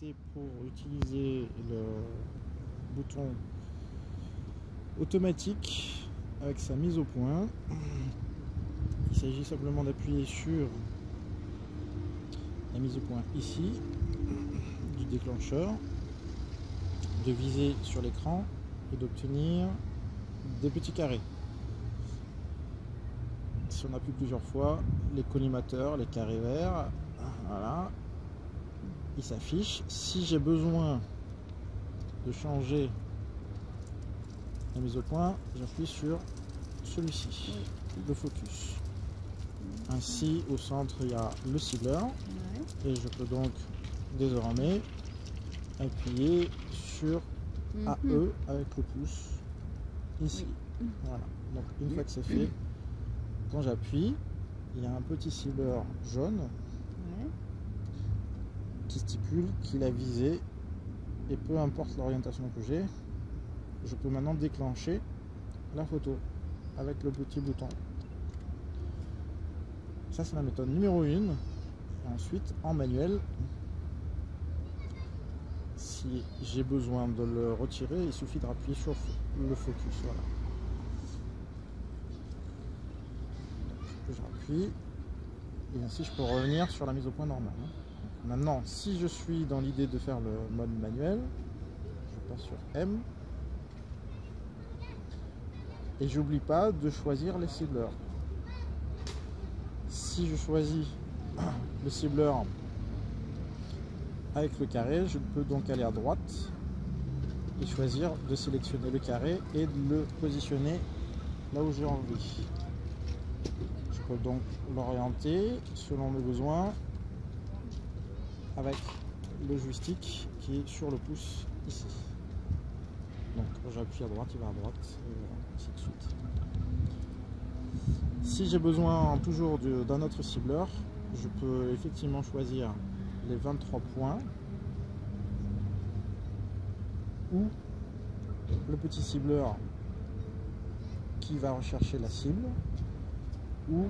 PC pour utiliser le bouton automatique avec sa mise au point. Il s'agit simplement d'appuyer sur la mise au point ici du déclencheur, de viser sur l'écran et d'obtenir des petits carrés. Si on appuie plusieurs fois, les collimateurs, les carrés verts, voilà, ils s'affichent. Si j'ai besoin de changer la mise au point, j'appuie sur celui-ci de focus. Ainsi, au centre, il y a le cibleur et je peux donc désormais appuyer sur AE avec le pouce ici. Voilà. Donc une fois que c'est fait, quand j'appuie, il y a un petit cibleur jaune qui stipule qu'il a visé, et peu importe l'orientation que j'ai, je peux maintenant déclencher la photo avec le petit bouton. Ça, c'est la méthode numéro 1. Et ensuite, en manuel, si j'ai besoin de le retirer, il suffit de rappuyer sur le focus. Voilà. Donc, je rappuie et ainsi je peux revenir sur la mise au point normale. Maintenant, si je suis dans l'idée de faire le mode manuel, je passe sur M. Et j'oublie pas de choisir les cibleurs. Si je choisis le cibleur avec le carré, je peux donc aller à droite et choisir de sélectionner le carré et de le positionner là où j'ai envie. Je peux donc l'orienter selon mes besoins avec le joystick qui est sur le pouce ici. Donc quand j'appuie à droite, il va à droite, et ainsi de suite. Si j'ai besoin toujours d'un autre cibleur, je peux effectivement choisir les 23 points ou le petit cibleur qui va rechercher la cible, ou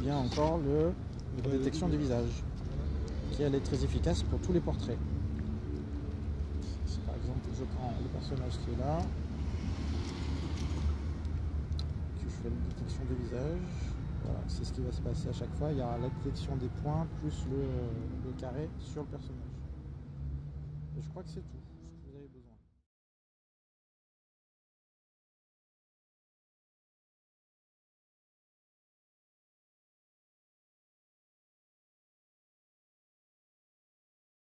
bien encore la détection du visage, qui elle est très efficace pour tous les portraits. Par exemple, je prends le personnage qui est là, je fais une détection de visage, voilà, c'est ce qui va se passer à chaque fois, il y a la détection des points plus le carré sur le personnage. Et je crois que c'est tout.